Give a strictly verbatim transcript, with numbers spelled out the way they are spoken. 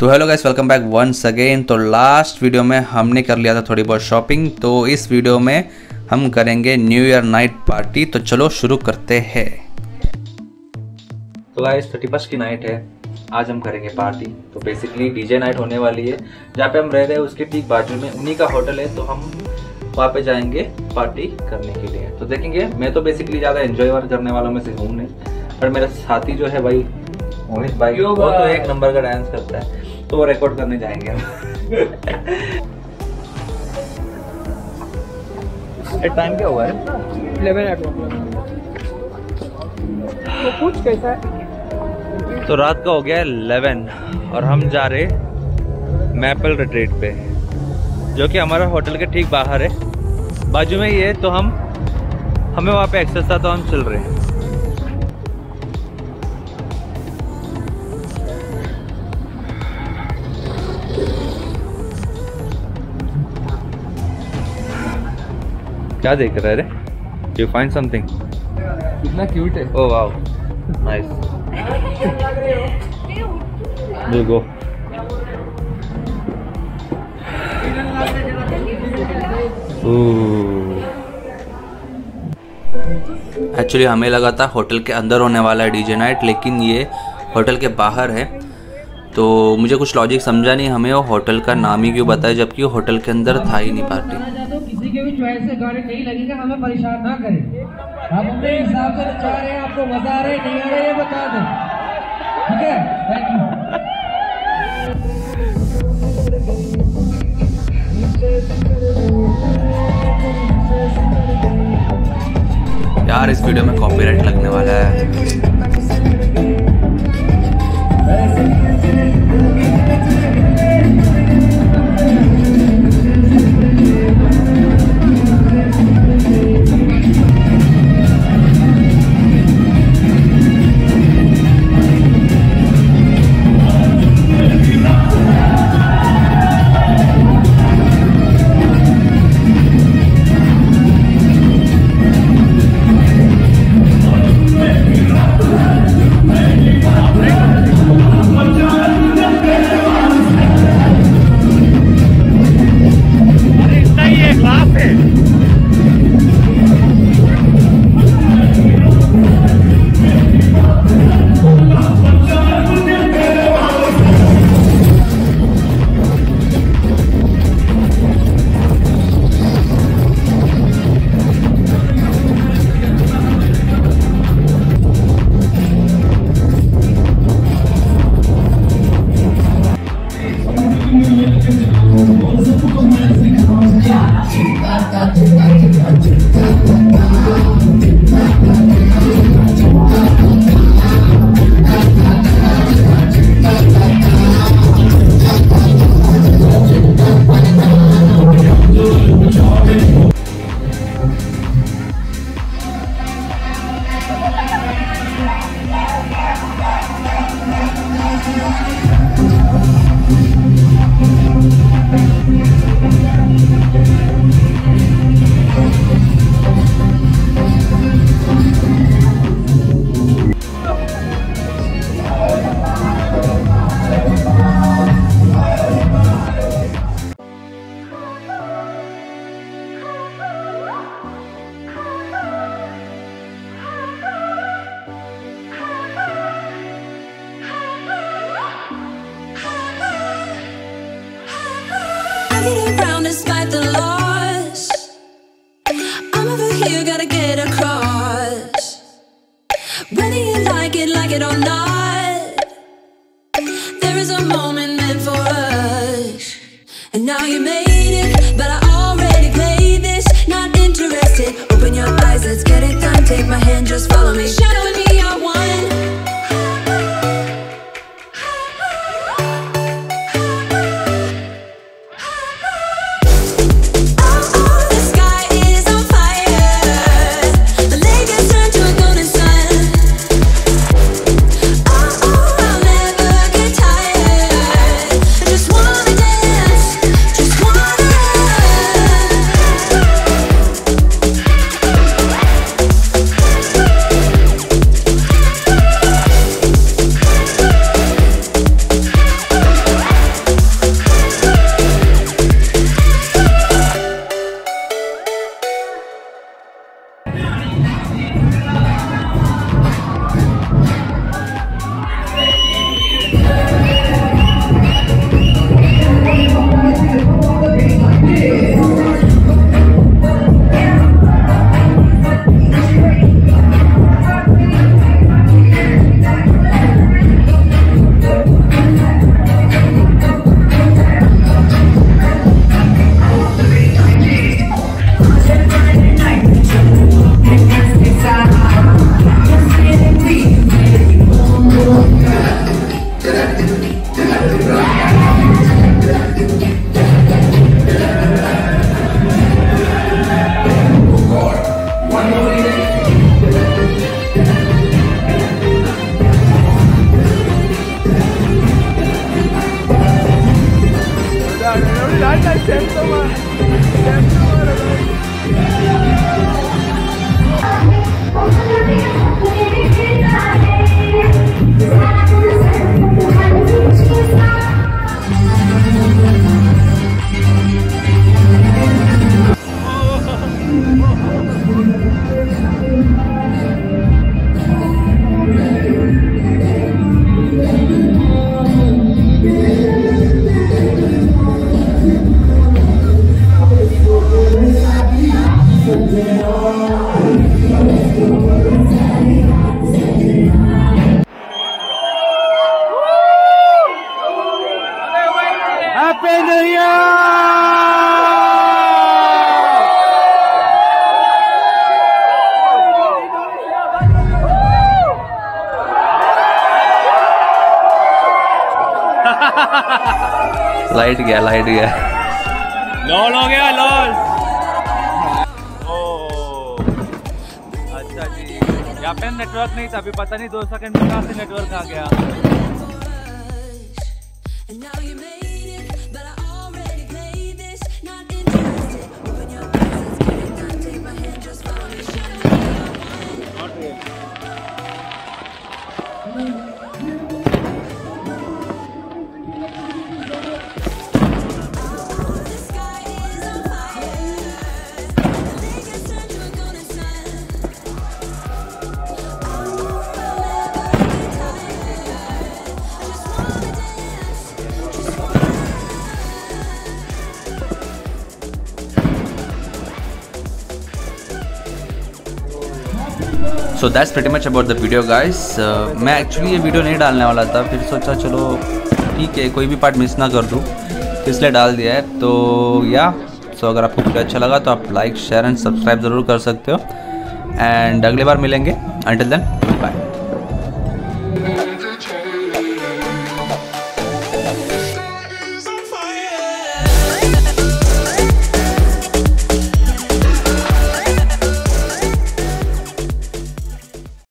तो hello guys, welcome back once again. तो last video में हमने कर लिया था थोड़ी बहुत शॉपिंग, तो इस वीडियो में हम करेंगे न्यू ईयर नाइट पार्टी। तो चलो शुरू करते हैं। तो गाइस थर्टी फर्स्ट की नाइट है, आज हम करेंगे पार्टी। तो बेसिकली डीजे नाइट होने वाली है। जहाँ पे हम रह रहे हैं उसके ठीक बाजू में उन्हीं का होटल है, तो हम वहाँ पे जाएंगे पार्टी करने के लिए। तो देखेंगे, मैं तो बेसिकली ज़्यादा एंजॉय करने वालों में से हूँ नहीं, पर मेरा साथी जो है भाई मोहित भाई, वो तो एक नंबर का डांस करता है, तो वो रिकॉर्ड करने जाएंगे हम। टाइम क्या हुआ है? तो पूछ कैसा है? तो रात का हो गया है ग्यारह और हम जा रहे मैपल रिट्रीट पे, जो कि हमारा होटल के ठीक बाहर है, बाजू में ही है। तो हम हमें वहाँ पे एक्सेस था, तो हम चल रहे हैं। क्या देख रहा है रे? You find something? इतना क्यूट है। Oh wow, nice. We'll go. Actually हमें लगा था होटल के अंदर होने वाला है डीजे नाइट, लेकिन ये होटल के बाहर है। तो मुझे कुछ लॉजिक समझा नहीं, हमें वो होटल का नाम ही क्यों बताया जबकि वो होटल के अंदर था ही नहीं पार्टी। से गाड़ी नहीं लगेगा, हमें परेशान ना करें। आप अपने हिसाब से बता रहे हैं, आपको मजा आ रहा है नहीं आ रहा है ये बता दें, ठीक है? Thank you. यार इस वीडियो में कॉपीराइट लगने वाला है। Despite the loss, I'm over here, gotta get across. Whether you like it, like it or not, there is a moment meant for us. And now you made it, but I already played this. Not interested, open your eyes, let's get it done. Take my hand, just follow me. Show me I won. Light गया light गया lol हो गया lol. अच्छा जी, यहाँ पे network नहीं था, अभी पता नहीं दो सेकंड में कहाँ से नेटवर्क आ गया। So that's pretty much about the video guys. मैं एक्चुअली ये वीडियो नहीं डालने वाला था, फिर सोचा चलो ठीक है कोई भी पार्ट मिस ना कर दूँ, इसलिए डाल दिया है। तो या yeah, सो so, अगर आपको वीडियो अच्छा लगा तो आप लाइक शेयर एंड सब्सक्राइब ज़रूर कर सकते हो। एंड अगली बार मिलेंगे, अंटिल देन बाय।